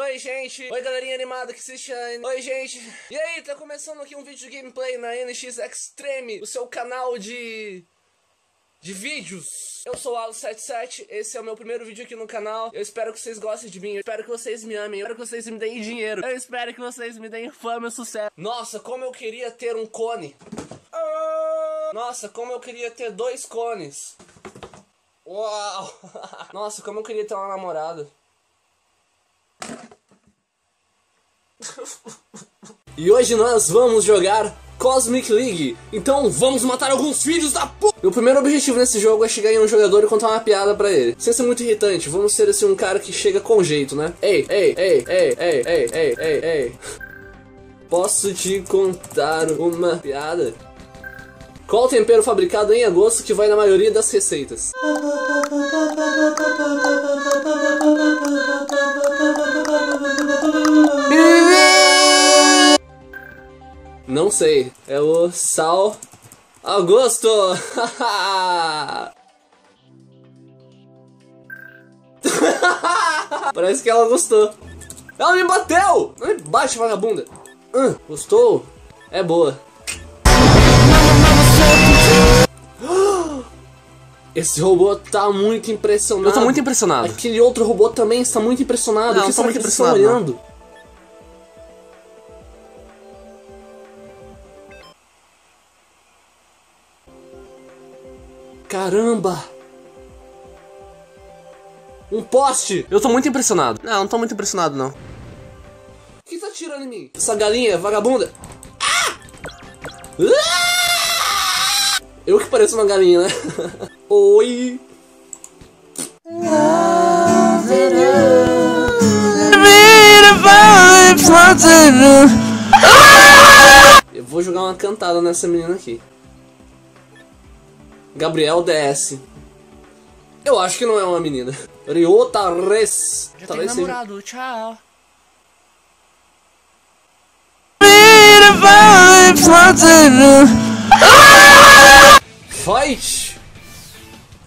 Oi, gente! Oi, galerinha animada que assiste a... Oi, gente! E aí, tá começando aqui um vídeo de gameplay na NX Extreme, o seu canal de vídeos. Eu sou o Alu77, esse é o meu primeiro vídeo aqui no canal. Eu espero que vocês gostem de mim, eu espero que vocês me amem, eu espero que vocês me deem dinheiro, eu espero que vocês me deem fama e sucesso. Nossa, como eu queria ter um cone. Nossa, como eu queria ter dois cones. Uau! Nossa, como eu queria ter uma namorada. E hoje nós vamos jogar Cosmic League. Então vamos matar alguns filhos da p... Meu primeiro objetivo nesse jogo é chegar em um jogador e contar uma piada pra ele, sem ser muito irritante. Vamos ser assim um cara que chega com jeito, né? Ei, posso te contar uma piada? Qual o tempero fabricado em agosto que vai na maioria das receitas? Não sei, é o sal Augusto. Parece que ela gostou. Ela me bateu! Não me bate, vagabunda. Gostou? É boa. Esse robô tá muito impressionado. Eu tô muito impressionado. Aquele outro robô também está muito impressionado. Não, o que está muito impressionado? Olhando? Caramba! Um poste! Eu tô muito impressionado. Não, não tô muito impressionado, não. Quem tá atirando em mim? Essa galinha vagabunda! Ah! Ah! Eu que pareço uma galinha, né? Oi! Eu vou jogar uma cantada nessa menina aqui. Gabriel DS. Eu acho que não é uma menina. Ryota res. Já tem namorado, tchau. Fight!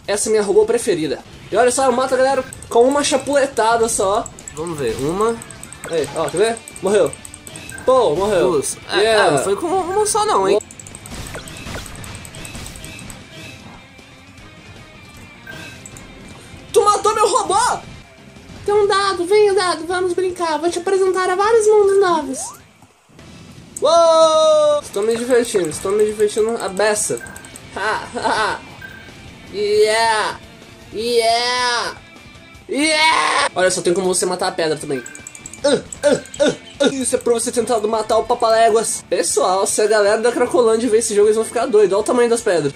Essa é minha robô preferida. E olha só, eu mato a galera com uma chapuletada só. Vamos ver, uma. Aí, ó, quer ver? Morreu. Pô, morreu. Yeah. Não foi com uma só não, hein? Tem um dado, venha dado, vamos brincar, vou te apresentar a vários mundos novos. Uou! Estou me divertindo a beça. Yeah! Yeah! Yeah! Olha só, tem como você matar a pedra também. Isso é pra você tentar matar o papaléguas. Pessoal, se a galera da Cracolândia ver esse jogo, eles vão ficar doidos. Olha o tamanho das pedras.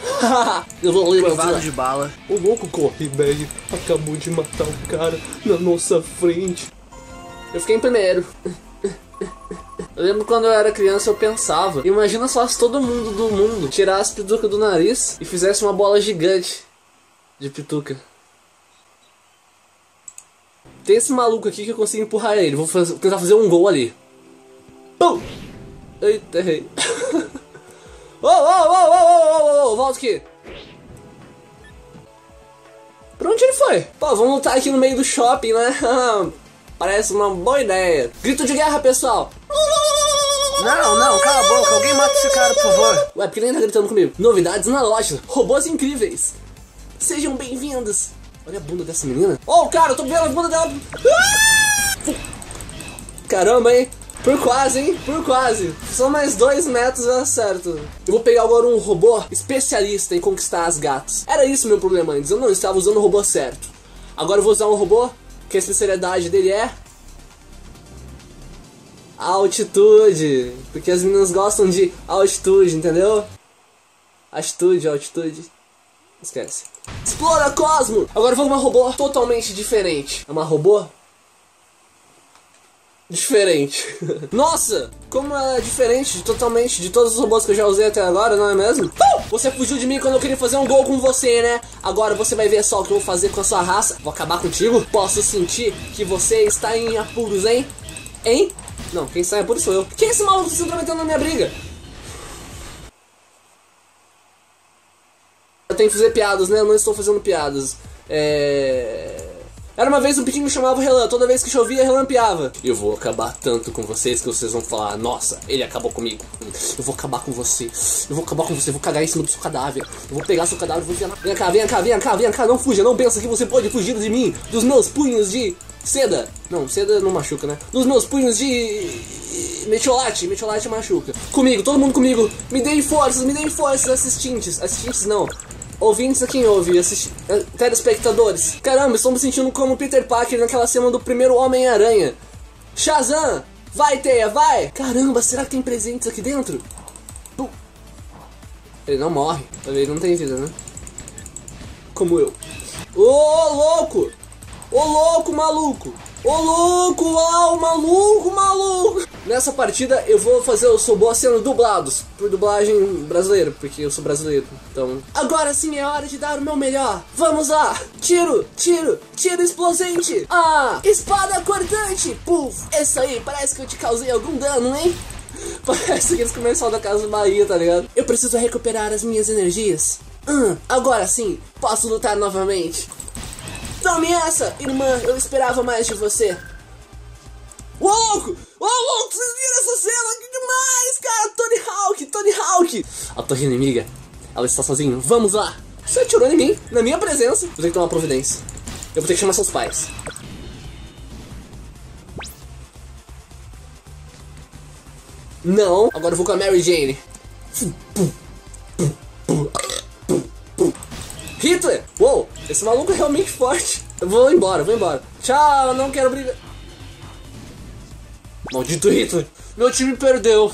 Eu vou ler de bala. O louco corre, velho. Acabou de matar o cara na nossa frente. Eu fiquei em primeiro. Eu lembro quando eu era criança, eu pensava: imagina só se todo mundo do mundo tirasse a pituca do nariz e fizesse uma bola gigante de pituca. Tem esse maluco aqui que eu consigo empurrar ele. Vou tentar fazer um gol ali. Pum! Eita, errei. Oh, volta aqui. Pra onde ele foi? Pô, vamos lutar aqui no meio do shopping, né? Parece uma boa ideia. Grito de guerra, pessoal. Não, cala a boca. Alguém mata esse cara, por favor. Ué, por que ele tá gritando comigo? Novidades na loja. Robôs incríveis. Sejam bem-vindos. Olha a bunda dessa menina. Oh, cara, eu tô vendo a bunda dela. Caramba, hein? Por quase, hein? Por quase. Só mais 2 metros eu acerto. Eu vou pegar agora um robô especialista em conquistar as gatas. Era isso meu problema antes. Eu não estava usando o robô certo. Agora eu vou usar um robô que a especialidade dele é... altitude. Porque as meninas gostam de altitude, entendeu? Atitude, altitude. Esquece. Explora Cosmo! Agora eu vou uma robô totalmente diferente. É uma robô? Diferente. Nossa! Como ela é diferente totalmente de todos os robôs que eu já usei até agora, não é mesmo? Você fugiu de mim quando eu queria fazer um gol com você, né? Agora você vai ver só o que eu vou fazer com a sua raça. Vou acabar contigo. Posso sentir que você está em apuros, hein? Hein? Não, quem está em apuros sou eu. Quem é esse maluco se intrometendo na minha briga? Eu tenho que fazer piadas, né? Eu não estou fazendo piadas. Era uma vez um pintinho que chamava o Relan, toda vez que chovia, relampeava. Eu vou acabar tanto com vocês que vocês vão falar, nossa, ele acabou comigo. Eu vou acabar com você, eu vou acabar com você, eu vou cagar em cima do seu cadáver. Eu vou pegar seu cadáver e vou enfiar. Vem cá, vem cá, vem cá, vem cá, não fuja, não pensa que você pode fugir de mim, dos meus punhos de seda. Não, seda não machuca, né? Dos meus punhos de... Metiolate, metiolate machuca. Comigo, todo mundo comigo. Me deem forças, assistentes. Assistentes não. Ouvintes a quem ouve, telespectadores. Caramba, estamos sentindo como Peter Parker naquela cena do primeiro Homem-Aranha. Shazam! Vai, Teia, vai! Caramba, será que tem presentes aqui dentro? Ele não morre. Ele não tem vida, né? Como eu. Ô, louco! Ô, louco, maluco! Ô, louco! Ó, maluco, maluco! Nessa partida eu vou fazer o Sou Boa sendo dublados, por dublagem brasileira, porque eu sou brasileiro, então... Agora sim é hora de dar o meu melhor! Vamos lá! Tiro, tiro, tiro explosente! Ah! Espada cortante! Puf! Isso aí, parece que eu te causei algum dano, hein? Parece que esse comercial da Casa Bahia, tá ligado? Eu preciso recuperar as minhas energias. Agora sim, posso lutar novamente. Tome essa, irmã, eu esperava mais de você. Ô, louco! Ô, louco, vocês viram essa cena? Que demais, cara! Tony Hawk, Tony Hawk! A torre inimiga, ela está sozinha, vamos lá! Você atirou em mim, na minha presença. Vou ter que tomar providência. Eu vou ter que chamar seus pais. Não, agora eu vou com a Mary Jane. Hitler! Uou, esse maluco é realmente forte. Eu vou embora, vou embora. Tchau, não quero brigar. Maldito Hitler! Meu time perdeu!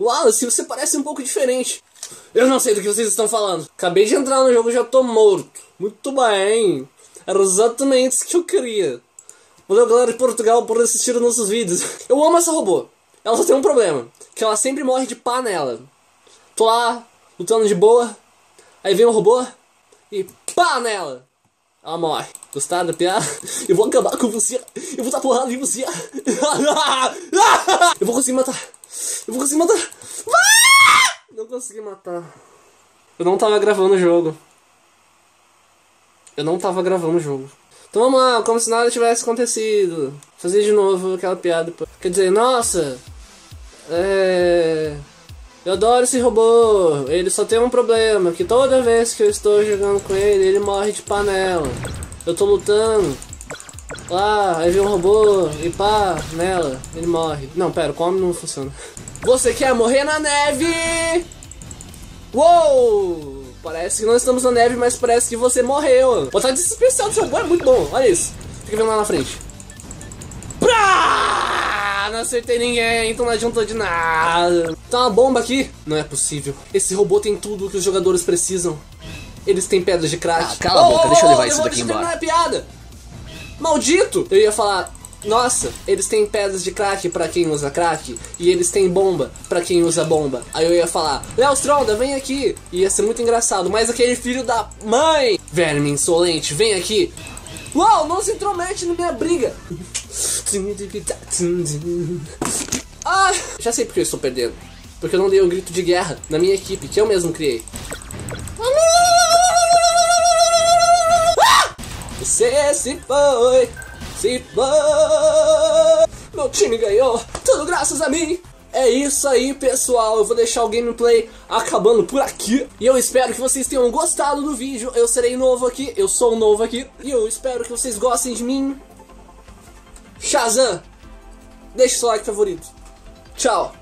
Wallace, você parece um pouco diferente. Eu não sei do que vocês estão falando. Acabei de entrar no jogo e já tô morto. Muito bem. Era exatamente isso que eu queria. Valeu, galera de Portugal, por assistir os nossos vídeos. Eu amo essa robô. Ela só tem um problema. Que ela sempre morre de pá nela. Tô lá, lutando de boa. Aí vem um robô. E pá nela! Ela morre. Gostaram da piada? Eu vou acabar com você. Eu vou dar porrada em você. Eu vou conseguir matar. Eu vou conseguir matar. Não consegui matar. Eu não tava gravando o jogo. Eu não tava gravando o jogo. Então vamos lá, como se nada tivesse acontecido. Fazer de novo aquela piada. Quer dizer, nossa. Eu adoro esse robô, ele só tem um problema, que toda vez que eu estou jogando com ele, ele morre de panela. Eu tô lutando, lá, aí vem um robô, e pá, nela, ele morre. Não, pera, como não funciona? Você quer morrer na neve? Uou! Parece que nós estamos na neve, mas parece que você morreu. O ataque especial do robô é muito bom, olha isso. Fica vendo lá na frente. Prá! Não acertei ninguém, então não adiantou de nada. Tá uma bomba aqui. Não é possível. Esse robô tem tudo que os jogadores precisam. Eles têm pedras de crack. Ah, cala a boca, deixa eu levar isso daqui embora. Não é piada. Maldito! Eu ia falar, nossa, eles têm pedras de crack pra quem usa crack. E eles têm bomba pra quem usa bomba. Aí eu ia falar, Léo Stronda, vem aqui. Ia ser muito engraçado, mas aquele filho da mãe. Verme insolente, vem aqui. Uau, não se intromete na minha briga. Ah, já sei porque eu estou perdendo. Porque eu não dei um grito de guerra na minha equipe, que eu mesmo criei. Ah! Você se foi, se foi. Meu time ganhou, tudo graças a mim. É isso aí, pessoal, eu vou deixar o gameplay acabando por aqui. E eu espero que vocês tenham gostado do vídeo. Eu serei novo aqui, eu sou novo aqui. E eu espero que vocês gostem de mim. Shazam, deixa o seu like favorito. Tchau.